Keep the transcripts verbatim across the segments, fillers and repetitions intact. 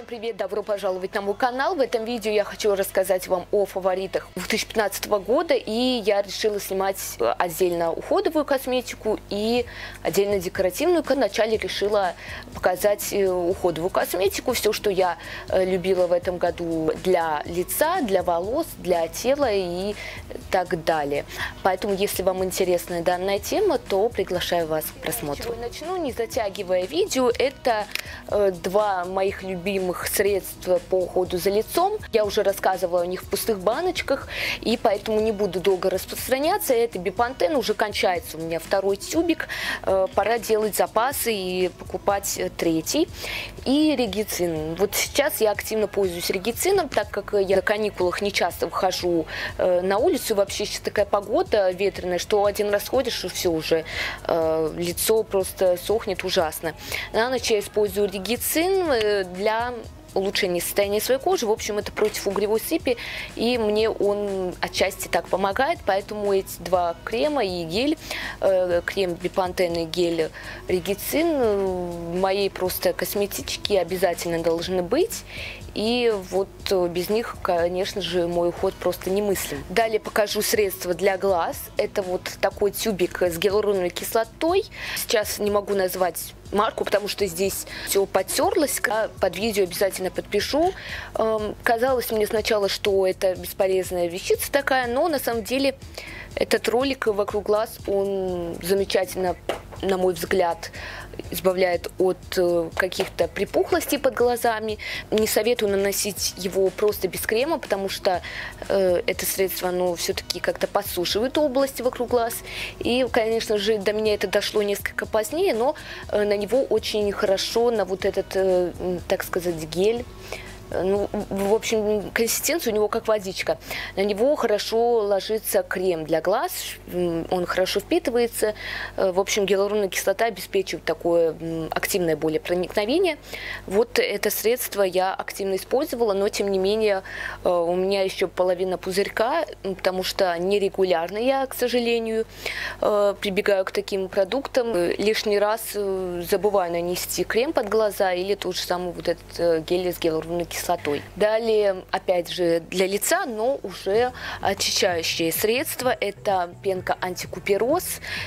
Всем привет, добро пожаловать на мой канал. В этом видео я хочу рассказать вам о фаворитах две тысячи пятнадцатого года, и я решила снимать отдельно уходовую косметику и отдельно декоративную. Вначале решила показать уходовую косметику, все, что я любила в этом году для лица, для волос, для тела и так далее. Поэтому, если вам интересна данная тема, то приглашаю вас к просмотру. Я начну, не затягивая видео, это э, два моих любимых средств по уходу за лицом. Я уже рассказывала о них в пустых баночках, и поэтому не буду долго распространяться. Это Бепантен, уже кончается у меня второй тюбик, пора делать запасы и покупать третий. И Регецин. Вот сейчас я активно пользуюсь Регецином, так как я на каникулах не часто выхожу на улицу. Вообще сейчас такая погода ветреная, что один раз ходишь, и все уже лицо просто сохнет ужасно. На ночь я использую Регецин для улучшение состояния своей кожи. В общем, это против угревой сыпи, и мне он отчасти так помогает, поэтому эти два крема и гель, э, крем Бепантен и гель Регецин в моей просто косметичке обязательно должны быть, и вот без них, конечно же, мой уход просто немыслим. Далее покажу средство для глаз. Это вот такой тюбик с гиалуроновой кислотой. Сейчас не могу назвать марку, потому что здесь все потерлось. Под видео обязательно подпишу. Эм, казалось мне сначала, что это бесполезная вещица такая, но на самом деле этот ролик вокруг глаз, он замечательно, на мой взгляд, избавляет от каких-то припухлостей под глазами. Не советую наносить его просто без крема, потому что э, это средство, оно все-таки как-то подсушивает области вокруг глаз. И, конечно же, до меня это дошло несколько позднее, но э, на него очень хорошо, на вот этот, э, так сказать, гель. Ну, в общем, консистенция у него как водичка. На него хорошо ложится крем для глаз, он хорошо впитывается. В общем, гиалуроновая кислота обеспечивает такое активное более проникновение. Вот это средство я активно использовала, но тем не менее у меня еще половина пузырька, потому что нерегулярно я, к сожалению, прибегаю к таким продуктам. Лишний раз забываю нанести крем под глаза или тот же самый вот этот гель с гиалуроновой кислотой. Кислотой. Далее, опять же, для лица, но уже очищающее средство. Это пенка антикупероз.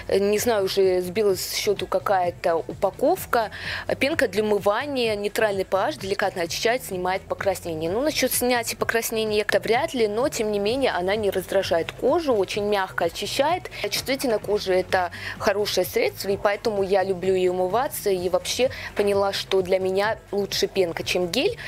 Не знаю, уже сбилась с счету какая-то упаковка. Пенка для умывания, нейтральный pH, деликатно очищает, снимает покраснение. Ну, насчет снятия покраснения это вряд ли, но, тем не менее, она не раздражает кожу, очень мягко очищает. Чувствительная кожа – это хорошее средство, и поэтому я люблю ее умываться. И вообще поняла, что для меня лучше пенка, чем гель.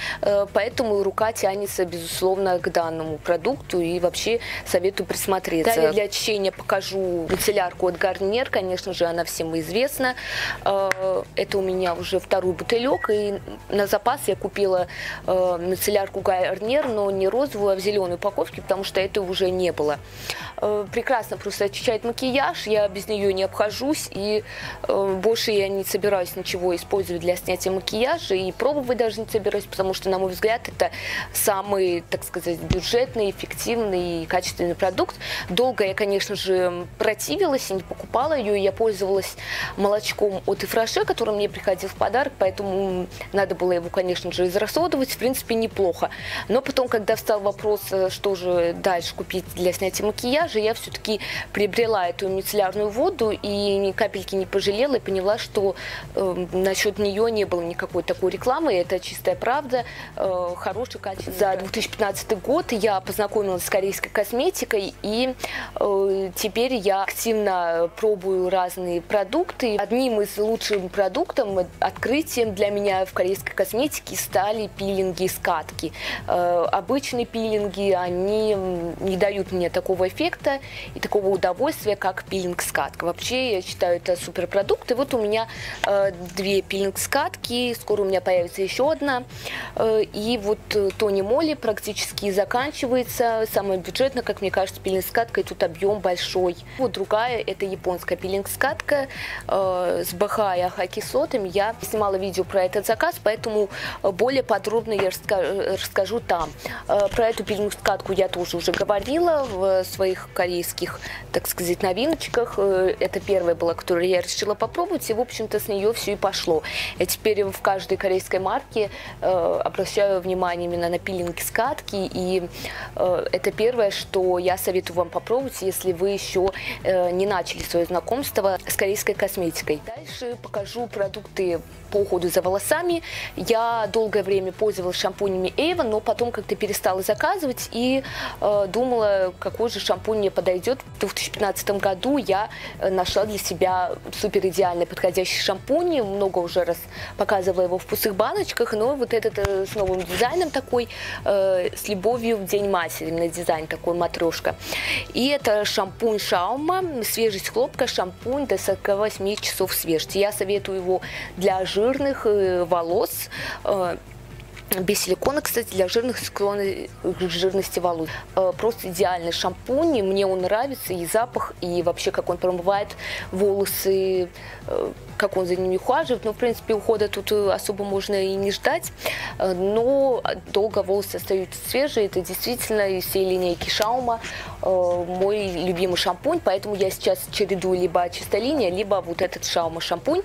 Поэтому рука тянется, безусловно, к данному продукту, и вообще советую присмотреться. Далее для очищения покажу мицеллярку от Garnier, конечно же, она всем известна. Это у меня уже второй бутылек, и на запас я купила мицеллярку Garnier, но не розовую, а в зеленой упаковке, потому что это уже не было. Прекрасно просто очищает макияж, я без нее не обхожусь, и больше я не собираюсь ничего использовать для снятия макияжа, и пробовать даже не собираюсь, потому что, на мой взгляд, это самый, так сказать, бюджетный, эффективный и качественный продукт. Долго я, конечно же, противилась и не покупала ее. Я пользовалась молочком от Ифраше, который мне приходил в подарок, поэтому надо было его, конечно же, израсходовать. В принципе, неплохо. Но потом, когда встал вопрос, что же дальше купить для снятия макияжа, я все-таки приобрела эту мицеллярную воду и ни капельки не пожалела и поняла, что э, насчет нее не было никакой такой рекламы. Это чистая правда. Хороший, качественный. За две тысячи пятнадцатый год я познакомилась с корейской косметикой, и э, теперь я активно пробую разные продукты. Одним из лучших продуктов, открытием для меня в корейской косметике стали пилинги и скатки. Э, обычные пилинги, они не дают мне такого эффекта и такого удовольствия, как пилинг-скатка. Вообще, я считаю, это суперпродукт. И вот у меня э, две пилинг-скатки, скоро у меня появится еще одна. И вот Tony Moly практически заканчивается. Самое бюджетное, как мне кажется, пилинг-скатка, и тут объем большой. Вот другая, это японская пилинг-скатка э, с баха и ахаки-сотами. Я снимала видео про этот заказ, поэтому более подробно я раска- расскажу там. Э, про эту пилинг-скатку я тоже уже говорила в своих корейских, так сказать, новиночках. Это первая была, которую я решила попробовать, и, в общем-то, с нее все и пошло. Я теперь в каждой корейской марке э, обращаю внимание именно на пилинги скатки, и э, это первое, что я советую вам попробовать, если вы еще э, не начали свое знакомство с корейской косметикой. Дальше покажу продукты по уходу за волосами. Я долгое время пользовалась шампунями Avon, но потом как-то перестала заказывать и э, думала, какой же шампунь мне подойдет. В две тысячи пятнадцатом году я нашла для себя супер идеальный подходящий шампунь, много уже раз показывала его в пустых баночках, но вот этот с новым дизайном такой, э, с любовью в День матери, на дизайн такой матрешка. И это шампунь Шаума, свежесть хлопка, шампунь до сорока восьми часов свежести. Я советую его для жирных волос, э, без силикона, кстати, для жирных, склонных к жирности волос. Просто идеальный шампунь, мне он нравится, и запах, и вообще, как он промывает волосы, как он за ними ухаживает. Ну, в принципе, ухода тут особо можно и не ждать, но долго волосы остаются свежие. Это действительно из всей линейки Шаума мой любимый шампунь, поэтому я сейчас чередую либо Чистая линия, либо вот этот Шаума шампунь.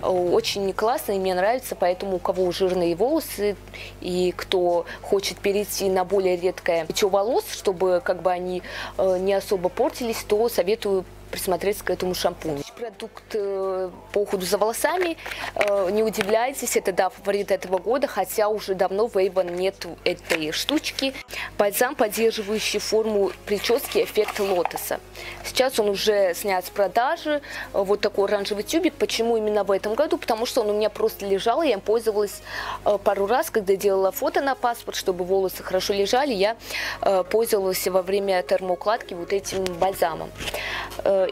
Очень классный, мне нравится, поэтому у кого жирные волосы, и кто хочет перейти на более редкое мытье волос, чтобы как бы они э, не особо портились, то советую присмотреться к этому шампуню. Продукт э, по уходу за волосами, э, не удивляйтесь, это, да, фаворит этого года, хотя уже давно в Avon нет этой штучки. Бальзам, поддерживающий форму прически, эффект лотоса. Сейчас он уже снят с продажи, э, вот такой оранжевый тюбик. Почему именно в этом году? Потому что он у меня просто лежал, я им пользовалась э, пару раз, когда делала фото на паспорт, чтобы волосы хорошо лежали, я э, пользовалась во время термоукладки вот этим бальзамом.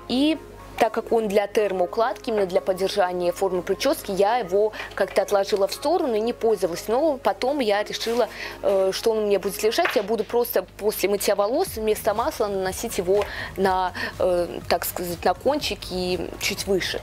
И так как он для термоукладки, именно для поддержания формы прически, я его как-то отложила в сторону и не пользовалась. Но потом я решила, что он у меня будет лежать. Я буду просто после мытья волос вместо масла наносить его на, так сказать, на кончик и чуть выше.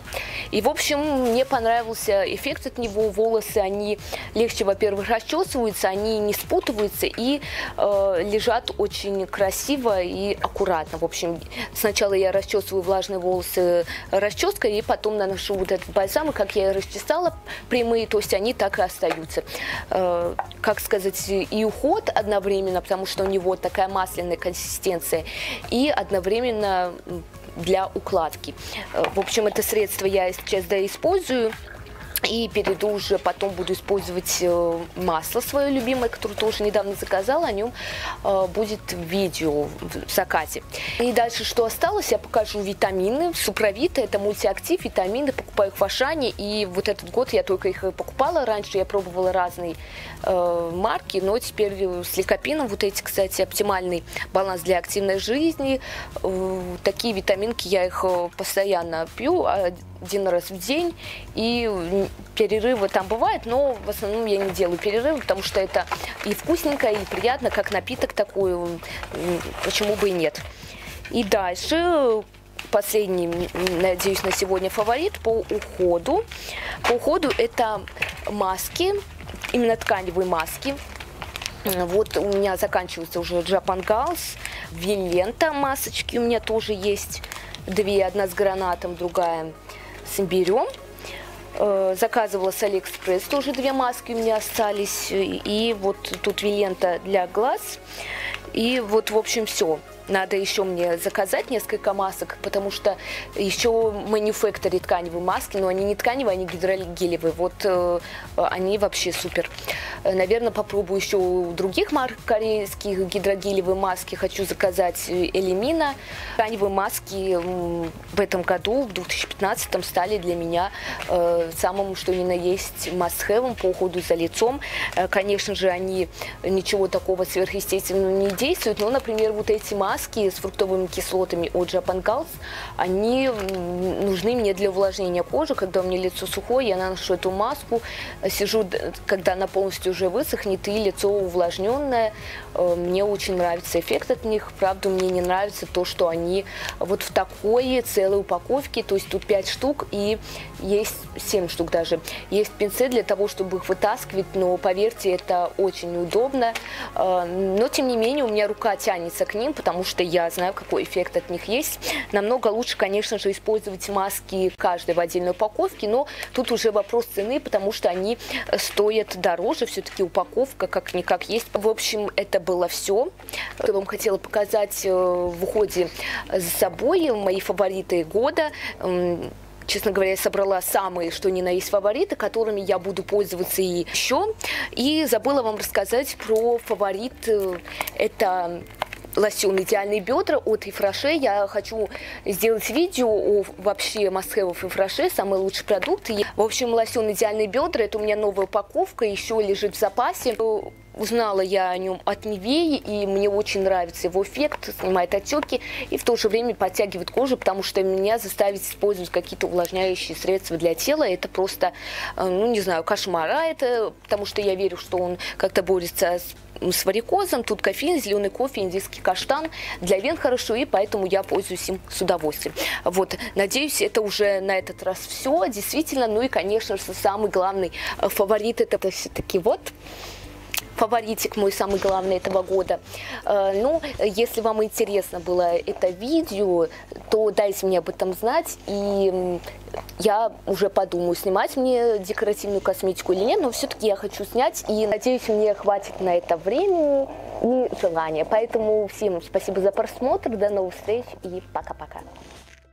И, в общем, мне понравился эффект от него. Волосы, они легче, во-первых, расчесываются, они не спутываются и э, лежат очень красиво и аккуратно. В общем, сначала я расчесываю влажные волосы расческой, и потом наношу вот этот бальзам, и как я расчесала прямые, то есть они так и остаются. Э, как сказать, и уход одновременно, потому что у него такая масляная консистенция, и одновременно для укладки. Э, в общем, это средство я сейчас да, использую. И перейду уже, потом буду использовать масло свое любимое, которое тоже недавно заказала, о нем будет видео в закате. И дальше, что осталось, я покажу витамины. SupraVit, это мультиактив, витамины, покупаю их в Ашане, и вот этот год я только их покупала. Раньше я пробовала разные э, марки, но теперь с ликопином, вот эти, кстати, оптимальный баланс для активной жизни, э, такие витаминки, я их постоянно пью, один раз в день, и перерывы там бывают, но в основном я не делаю перерывы, потому что это и вкусненько, и приятно, как напиток такой, почему бы и нет. И дальше последний, надеюсь, на сегодня фаворит по уходу. По уходу это маски, именно тканевые маски. Вот у меня заканчивается уже Japan Gals, Vilenta масочки у меня тоже есть, две, одна с гранатом, другая с имбирем. Заказывала с Алиэкспресс, тоже две маски у меня остались. И вот тут Vilenta для глаз. И вот, в общем, все. Надо еще мне заказать несколько масок, потому что еще Manyo Factory тканевые маски, но они не тканевые, они гидрогелевые. Вот э, они вообще супер. Наверное, попробую еще у других марок корейских гидрогелевые маски. Хочу заказать Элемина. Тканевые маски в этом году, в две тысячи пятнадцатом, стали для меня э, самым, что ни на есть, must-have по уходу за лицом. Э, конечно же, они ничего такого сверхъестественного не действуют, но, например, вот эти маски, маски с фруктовыми кислотами от Japan Gals, они нужны мне для увлажнения кожи, когда у меня лицо сухое, я наношу эту маску, сижу, когда она полностью уже высохнет, и лицо увлажненное, мне очень нравится эффект от них, правда, мне не нравится то, что они вот в такой целой упаковке, то есть тут пять штук и есть семь штук даже, есть пинцет для того, чтобы их вытаскивать, но поверьте, это очень неудобно, но тем не менее у меня рука тянется к ним, потому что я знаю, какой эффект от них есть. Намного лучше, конечно же, использовать маски каждой в отдельной упаковке, но тут уже вопрос цены, потому что они стоят дороже, все-таки упаковка как-никак есть. В общем, это было все, что я вам хотела показать в уходе за собой, мои фавориты года. Честно говоря, я собрала самые, что ни на есть, фавориты, которыми я буду пользоваться и еще. И забыла вам рассказать про фаворит. Это лосьон «Идеальные бедра» от Ифраше. Я хочу сделать видео о вообще мастхэвов Ифраше, самый лучший продукт. В общем, лосьон «Идеальные бедра» – это у меня новая упаковка, еще лежит в запасе. Узнала я о нем от Невеи, и мне очень нравится его эффект, снимает отеки и в то же время подтягивает кожу, потому что меня заставить использовать какие-то увлажняющие средства для тела, это просто, ну не знаю, кошмар, а это потому что я верю, что он как-то борется с с варикозом, тут кофеин, зеленый кофе, индийский каштан, для вен хорошо, и поэтому я пользуюсь им с удовольствием. Вот, надеюсь, это уже на этот раз все, действительно, ну и, конечно же, самый главный фаворит, это все-таки вот фаворитик мой самый главный этого года. Ну, если вам интересно было это видео, то дайте мне об этом знать, и я уже подумаю, снимать мне декоративную косметику или нет, но все-таки я хочу снять, и надеюсь, мне хватит на это времени и желания. Поэтому всем спасибо за просмотр, до новых встреч и пока-пока.